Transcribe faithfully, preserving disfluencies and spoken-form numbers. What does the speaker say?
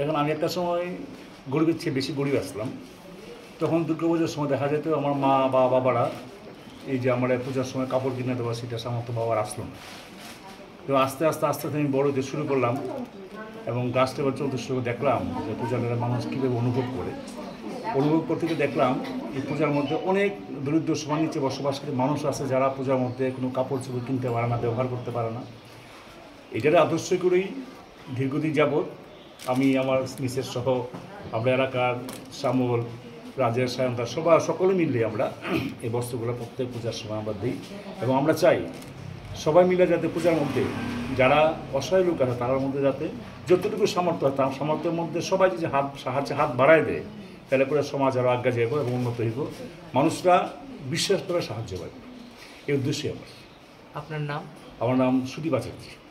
দেখুন আমি একটা সময় গরিবের চেয়ে বেশি গরিব আসলাম। তখন দুর্গাপূজার সময় দেখা যেত আমার মা বা বাবারা এই যে আমার পূজার সময় কাপড় কিনে দেওয়া সেটা সামর্থ্য বাবার আসলো না। তো আস্তে আস্তে আস্তে আস্তে আমি বড় হতে শুরু করলাম এবং গাছটা এবার চলতে শুরু দেখলাম যে পূজার মানুষ কীভাবে অনুভব করে অনুভব করতে গিয়ে দেখলাম এই পূজার মধ্যে অনেক দরিদ্র সীমার নিচে বসবাসকারী মানুষ আছে যারা পূজার মধ্যে কোনো কাপড় চোপড় কিনতে পারে না, ব্যবহার করতে পারে না। এটার আদর্শ করেই দীর্ঘদিন যাবৎ আমি আমার মিসেস সহ আমরা এলাকার শ্যামল রাজের সায়ন্তা সবার সকলে মিলে আমরা এই বস্ত্রগুলো প্রত্যেক পূজার সময় আমরা দিই এবং আমরা চাই সবাই মিলে যাতে পূজার মধ্যে যারা অসহায় লোক আছে তার মধ্যে যাতে যতটুকু সামর্থ্য হয় তার সামর্থ্যের মধ্যে সবাই যদি হাত সাহায্যে হাত বাড়ায় দেয় তাহলে করে সমাজ আরও আজ্ঞা যাইব এবং উন্নত হইব, মানুষরা বিশ্বাস করে সাহায্য পাইব। এই উদ্দেশ্যে আমার আপনার নাম আমার নাম সুদীপ আচার্য্য।